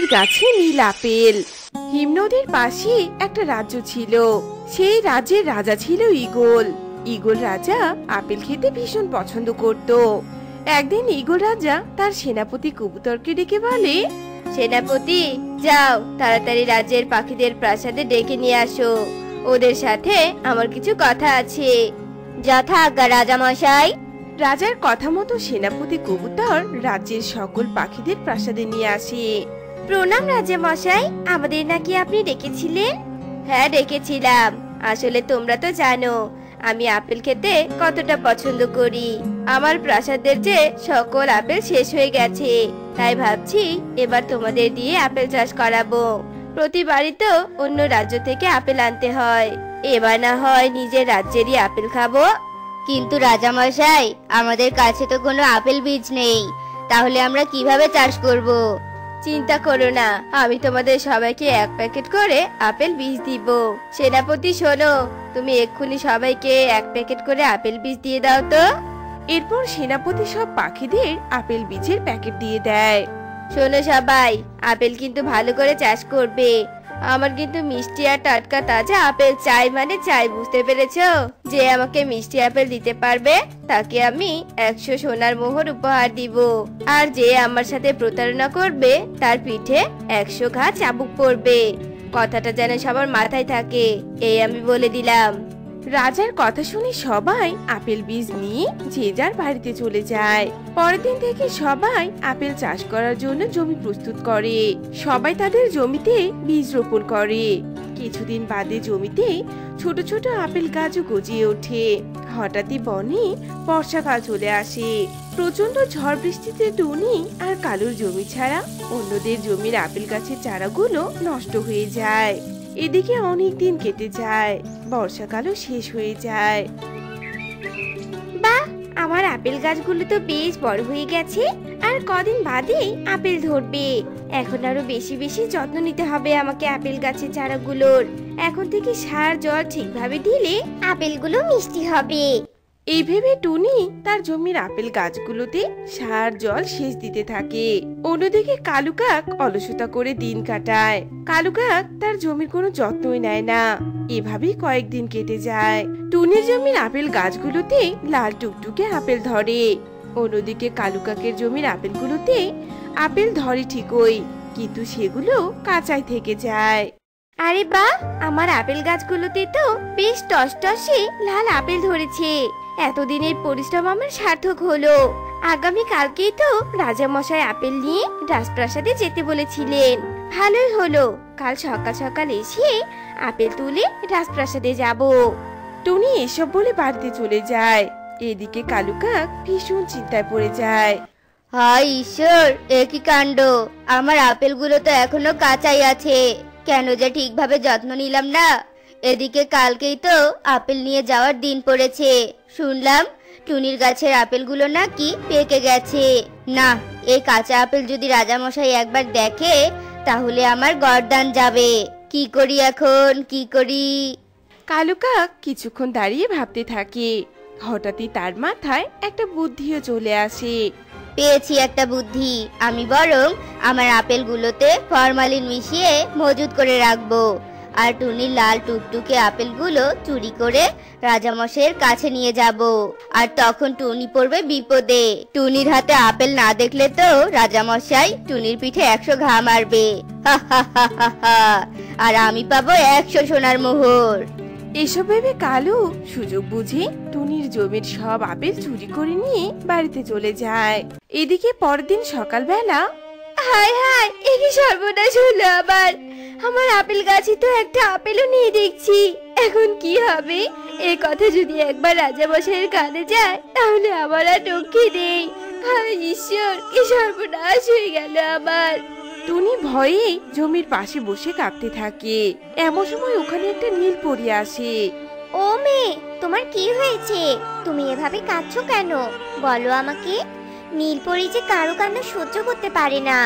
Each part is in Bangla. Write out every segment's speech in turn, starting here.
নদীর গাছে নীল আপেল। হিমনদীর পাশে একটা রাজ্য ছিল। সেই রাজ্যের রাজা ছিল ঈগল। ঈগল রাজা আপেল খেতে ভীষণ পছন্দ করত। একদিন ঈগল রাজা তার সেনাপতি কবুতরকে ডেকে বলে, সেনাপতি, যাও তাড়াতাড়ি রাজ্যের পাখিদের প্রাসাদে ডেকে নিয়ে আসো, ওদের সাথে আমার কিছু কথা আছে। যথা আজ্ঞা রাজা মশাই। রাজার কথা মতো সেনাপতি কবুতর রাজ্যের সকল পাখিদের প্রাসাদে নিয়ে আসে। প্রণাম রাজা মশাই, আমাদের নাকি আপনি ডেকেছিলেন? হ্যাঁ, ডেকেছিলাম। আসলে তোমরা তো জানো আমি আপেল খেতে কতটা পছন্দ করি। আমার প্রাসাদের যে সকল আপেল শেষ হয়ে গেছে, তাই ভাবছি এবার তোমাদের দিয়ে আপেল চাষ করাবো। প্রতিবারই তো অন্য রাজ্য থেকে আপেল আনতে হয়, এবার না হয় নিজের রাজ্যেরই আপেল খাবো। কিন্তু রাজা মশাই, আমাদের কাছে তো কোনো আপেল বীজ নেই, তাহলে আমরা কিভাবে চাষ করব? চিন্তা করো না, আমি তোমাদের সবাইকে এক প্যাকেট করে আপেল বীজ দিব। সেনাপতি শোনো, তুমি এক্ষুনি সবাইকে এক প্যাকেট করে আপেল বীজ দিয়ে দাও তো। এরপর সেনাপতি সব পাখিদের আপেল বীজের প্যাকেট দিয়ে দেয়। শোনো সবাই, আপেল কিন্তু ভালো করে চাষ করবে। আমার কিন্তু মিষ্টি আর টাটকা তাজা আপেল চাই, মানে চাই, বুঝতে পেরেছো? যে আমাকে মিষ্টি আপেল দিতে পারবে তাকে আমি 100 সোনার মোহর উপহার দিব, আর যে আমার সাথে প্রতারণা করবে তার পিঠে 100 ঘা চাবুক পড়বে। কথাটা যেন সবার মাথায় থাকে, এই আমি বলে দিলাম। রাজার কথা শুনে সবাই আপেল বীজ নিয়ে যে যার বাড়িতে চলে যায়। পরের দিন থেকে সবাই আপেল চাষ করার জন্য জমি প্রস্তুত করে। সবাই তাদের জমিতে বীজ রোপণ করে। কিছুদিন বাদে জমিতে ছোট ছোট আপেল গাছও গজিয়ে ওঠে। হঠাৎই বনে বর্ষাকাল চলে আসে। প্রচন্ড ঝড় বৃষ্টিতে টুনি আর কালুর জমি ছাড়া অন্যদের জমির আপেল গাছের চারাগুলো নষ্ট হয়ে যায়। এদিকে অনেক দিন কেটে যায়, বর্ষাকালও শেষ হয়ে যায়। বাহ, আমার আপেল গাছগুলো তো বেশ বড় হয়ে গেছে, আর কদিন বাদে আপেল ধরবে। এখন আরো বেশি বেশি যত্ন নিতে হবে আমাকে আপেল গাছের চারাগুলোর। এখন থেকে সার জল ঠিকভাবে দিলে আপেলগুলো মিষ্টি হবে। এই ভেবে টুনি তার জমির আপেল গাছগুলোতে সার জল সেচ দিতে থাকে। অন্যদিকে কালু কাক অলসতা করে দিন কাটায়। কালু কাক তার জমির কোনো যত্নই নেয় না। এভাবেই কয়েকদিন কেটে যায়। টুনির জমির আপেল গাছগুলোতে লাল টুকটুকে আপেল ধরে, অন্যদিকে কালু কাকের জমির আপেলগুলোতে আপেল ধরে ঠিকই, কিন্তু সেগুলো কাঁচাই থেকে যায়। আরে বাহ, আমার আপেল গাছগুলোতে তো বেশ টসটসে লাল আপেল ধরেছে। এতদিনের পরিশ্রম আমার সার্থক হলো। আগামী কালকেই তো রাজা মশাই আপেল নিয়ে রাজপ্রাসাদে যেতে বলেছিলেন। ভালোই হলো, কাল সকাল সকাল এসে আপেল তুলে রাজপ্রাসাদে যাব। টুনি এসব বলে বাড়িতে চলে যায়। এদিকে কালু কাক ভীষণ চিন্তায় পড়ে যায়। হায় ঈশ্বর, এ কি কাণ্ড! আমার আপেলগুলো তো এখনো কাঁচাই আছে, কেন যে ঠিকভাবে যত্ন নিলাম না। এদিকে কালকেই তো আপেল নিয়ে যাওয়ার দিন পড়েছে। শুনলাম টুনির গাছের আপেলগুলো নাকি পেকে গেছে। না, এই কাঁচা আপেল যদি রাজামশাই একবার দেখে তাহলে আমার গর্দান যাবে। কি করি এখন, কি করি? কালু কাক কিছুক্ষণ দাঁড়িয়ে ভাবতে থাকে। হঠাৎই তার মাথায় একটা বুদ্ধিও চলে আসে। পেয়েছি একটা বুদ্ধি, আমি বরং আমার আপেলগুলোতে ফরমালিন মিশিয়ে মজুদ করে রাখবো, আর টুনির লাল টুকটুকে আপেলগুলো চুরি করে রাজামশাইয়ের কাছে নিয়ে যাব, আর তখন টুনি পড়বে বিপদে। টুনির হাতে আপেল না দেখলে তো রাজামশাই টুনির পিঠে 100 ঘা মারবে, আর আমি পাবো 100 সোনার মোহর। এসব ভেবে কালু সুযোগ বুঝে টুনির জমির সব আপেল চুরি করে নিয়ে বাড়িতে চলে যায়। এদিকে পরদিন সকালবেলা, হায় হায়, এ কি সর্বনাশ হলো আবার! আমার আপেল গাছে তো একটা আপেলও নেই দেখছি। এখন কি হবে? এই কথা যদি একবার রাজামশাইয়ের কানে যায় তাহলে আমার আর রক্ষে নেই। হায় ঈশ্বর, কি সর্বনাশ হয়ে গেল আমার! টুনি ভয়ে জমির পাশে বসে কাঁপতে থাকে। এমন সময় ওখানে একটা নীল পরি আসে। ও মেয়ে, তোমার কি হয়েছে? তুমি এভাবে কাঁদছো কেন? বলো আমাকে। নীল পরি যে কারো কান্না সহ্য করতে পারে না।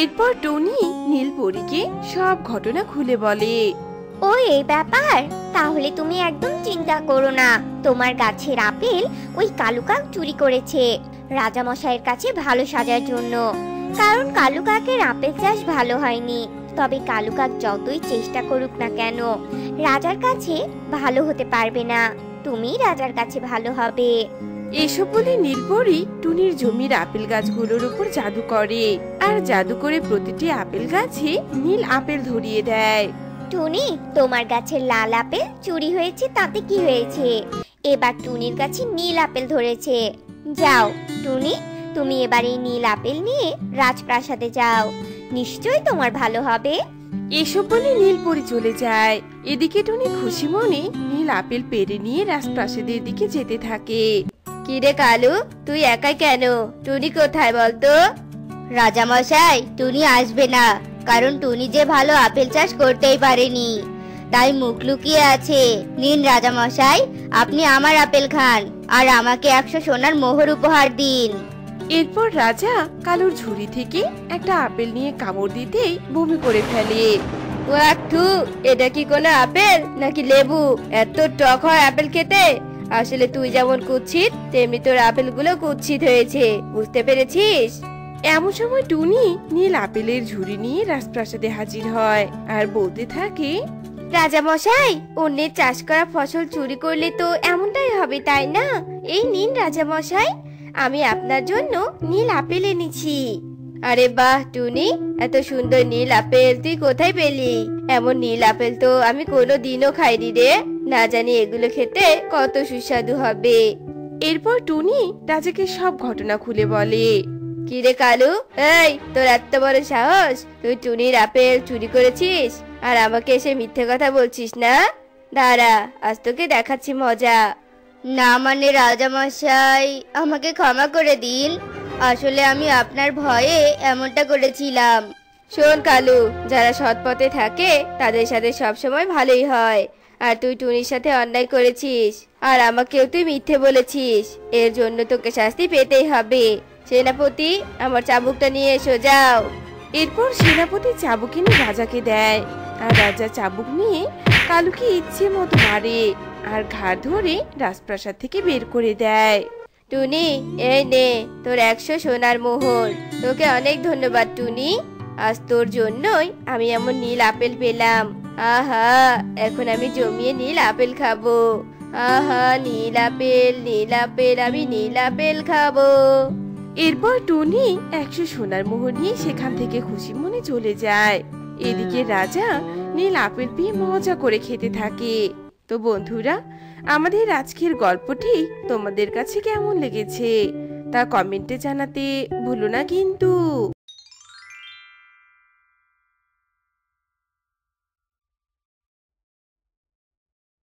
এরপর টুনি নীল পরিকে সব ঘটনা খুলে বলে। ও এই ব্যাপার, তাহলে তুমি একদম চিন্তা করো না, তোমার গাছের আপেল ওই কালু কাক চুরি করেছে। রাজামশাইয়ের কাছে ভালো সাজার জন্য, কারণ কালু কাকের আপেল চাষ ভালো হয়নি। তবে কালু কাক যতই চেষ্টা করুক না কেন রাজার কাছে ভালো হতে পারবে না, তুমি রাজার কাছে ভালো হবে। এসব বলে নীলপরি টুনির জমির আপেল গাছগুলোর উপর জাদু করে, আর জাদু করে প্রতিটি আপেল গাছে নীল আপেল ধরিয়ে দেয়। টুনি, তোমার গাছের লাল আপেল চুরি হয়েছে, তাতে কি হয়েছে? এবার টুনির গাছে নীল আপেল ধরেছে। যাও টুনি, তুমি এবার এই নীল আপেল নিয়ে রাজপ্রাসাদে যাও, নিশ্চয়ই তোমার ভালো হবে। এসব বলে নীলপরি চলে যায়। এদিকে টুনি খুশি মনে নীল আপেল পেরে নিয়ে রাজপ্রাসাদের দিকে যেতে থাকে। কিরে কালু, তুই একাই কেন? টুনি কোথায় বলতো? রাজামশাই, টুনি আসবে না, কারণ টুনি যে ভালো আপেল চাষ করতেই পারেনি, তাই মুখ লুকিয়ে আছে। নিন রাজামশাই, আপনি আমার আপেল খান আর আমাকে 100 সোনার মোহর উপহার দিন। এরপর রাজা কালুর ঝুড়ি থেকে একটা আপেল নিয়ে কামড় দিতেই বমি করে ফেলে। ওয়াকটু, এটা কি কোনো আপেল নাকি লেবু? এত টক হয় আপেল খেতে! আসলে তুই যেমন কুৎসিত তেমনি তোর আপেলগুলো কুৎসিত হয়েছে, বুঝতে পেরেছিস? এমন সময় টুনি নীল আপেলের ঝুড়ি নিয়ে রাজপ্রাসাদে হাজির হয় আর বলতে থাকে, রাজামশাই, অন্যের চাষ করা ফসল চুরি করলে তো এমনটাই হবে, তাই না? এই নিন রাজামশাই, আমি আপনার জন্য নীল আপেল এনেছি। আরে বাহ টুনি, এত সুন্দর নীল আপেল তুই কোথায় পেলি? এমন নীল আপেল তো আমি কোনো দিনও খাইনি রে, না জানি এগুলো খেতে কত সুস্বাদু হবে। এরপর টুনি রাজাকে সব ঘটনা খুলে বলে। কিরে কালু, এই তোর এত বড় সাহস, তুই টুনির আপেল চুরি করেছিস আর আমাকে এসে মিথ্যে কথা বলছিস না? দাঁড়া, আজ তোকে দেখাচ্ছি মজা। না মানে রাজামশাই, আমাকে ক্ষমা করে দিন, আসলে আমি আপনার ভয়ে এমনটা করেছিলাম। শোন কালু, যারা সৎ পথে থাকে তাদের সাথে সবসময় ভালোই হয়, আর তুই টুনির সাথে অন্যায় করেছিস আর আমাকেও তুই মিথ্যে বলেছিস, এর জন্য তোকে শাস্তি পেতেই হবে। সেনাপতি, আমার চাবুকটা নিয়ে এসো, যাও। এরপর সেনাপতি চাবুক এনে রাজাকে দেয়, আর রাজা চাবুক নিয়ে কালুকে ইচ্ছে মতো মারে আর ঘাড় ধরে রাজপ্রাসাদ থেকে বের করে দেয়। টুনি, এই নে তোর 100 সোনার মোহর। তোকে অনেক ধন্যবাদ টুনি, আজ তোর জন্যই আমি এমন নীল আপেল পেলাম। আহা, এখন আমি জমিয়ে নীল আপেল খাবো। আহা, নীল আপেল, নীল আপেল, আমি নীল আপেল খাবো। এরপর টুনি 100 সোনার মোহর নিয়ে সেখান থেকে খুশি মনে চলে যায়। এদিকে রাজা নীল আপেল পেয়ে মজা করে খেতে থাকে। তো বন্ধুরা, আমাদের আজকের গল্পটি তোমাদের কাছে কেমন লেগেছে তা কমেন্টে জানাতে ভুলো না কিন্তু।